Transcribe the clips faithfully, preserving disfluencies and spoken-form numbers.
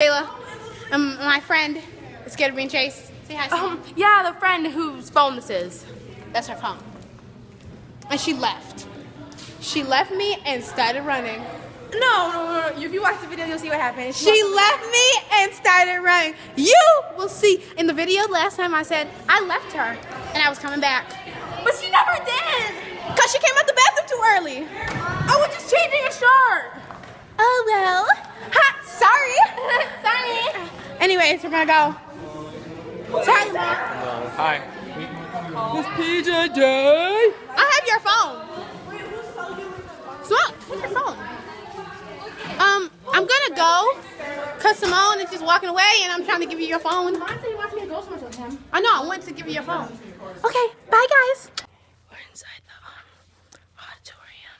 Kayla, um, my friend is scared of being chased. Say hi, Sam. Um, yeah, the friend whose phone this is. That's her phone. And she left. She left me and started running. No, no, no, no. If you watch the video, you'll see what happened. She, she left me and started running. You will see. In the video last time I said I left her and I was coming back. But she never did. Because she came out the bathroom too early. I was just changing a shirt. Oh, well. Ha, sorry. Anyways, we're gonna go. Sorry, Mom. No. Hi. Oh. It's P J Day. I have your phone. So, what's your phone? Um, I'm gonna go, cause Simone is just walking away, and I'm trying to give you your phone. Mom said you wanted me to go somewhere with him. I know. I wanted to give you your phone. Okay. Bye, guys. We're inside the um, auditorium,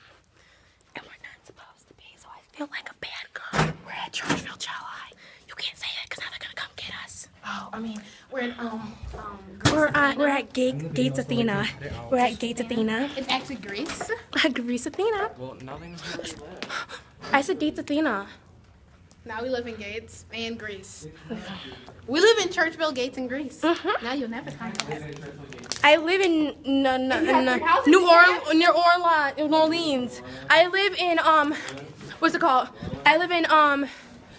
and we're not supposed to be. So I feel like a bad girl. We're at Churchville Child High. You can't say it, cause now they're gonna come get us. Oh, I mean, we're in, um, um we're at we're at Ga Gates Athena. We're at Gates Athena. It's actually Greece. Greece Athena. Well, nothing's where we live. I said Gates Athena. Now we live in Gates and Greece. We live in Churchville, Gates, and Greece. Uh -huh. Now you'll never find us. I live in no, no, no, New or near Orla- New Orleans. I live in um, what's it called? I live in um.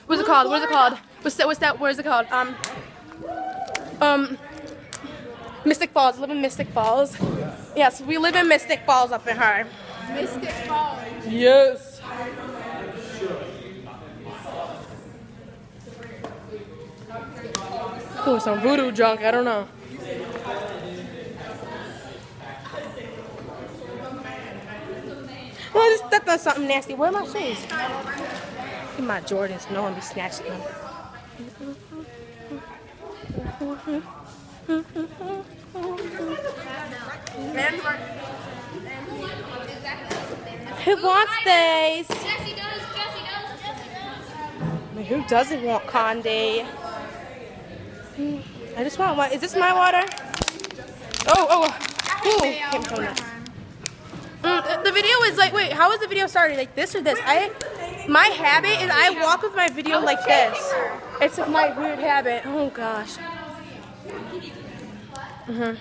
What's it called? What's it called? What's that? What's that? What is it called? Um, um, Mystic Falls. I live in Mystic Falls. Yes, we live in Mystic Falls up in her. Mystic Falls. Yes. Ooh, some voodoo junk. I don't know. Well, I just stepped on something nasty. Where are my shoes? My Jordans, no one be snatching them. Who wants these? Jesse does, Jesse does, Jesse does. Who doesn't want Condé? I just want one. Is this my water? Oh, oh, oh. Mm, the video is like, wait, how was the video started? Like this or this? I. My habit is I walk with my video like this. It's my weird habit. Oh gosh. Mm-hmm.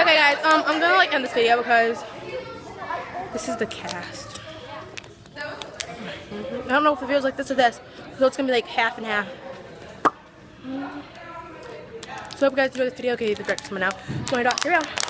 Okay, guys. Um, I'm gonna like end this video because this is the cast. Mm-hmm. I don't know if the video's like this or this, so it's gonna be like half and half. Mm-hmm. So I hope you guys enjoyed this video. Okay, the direct's coming out. So my dog, here we go.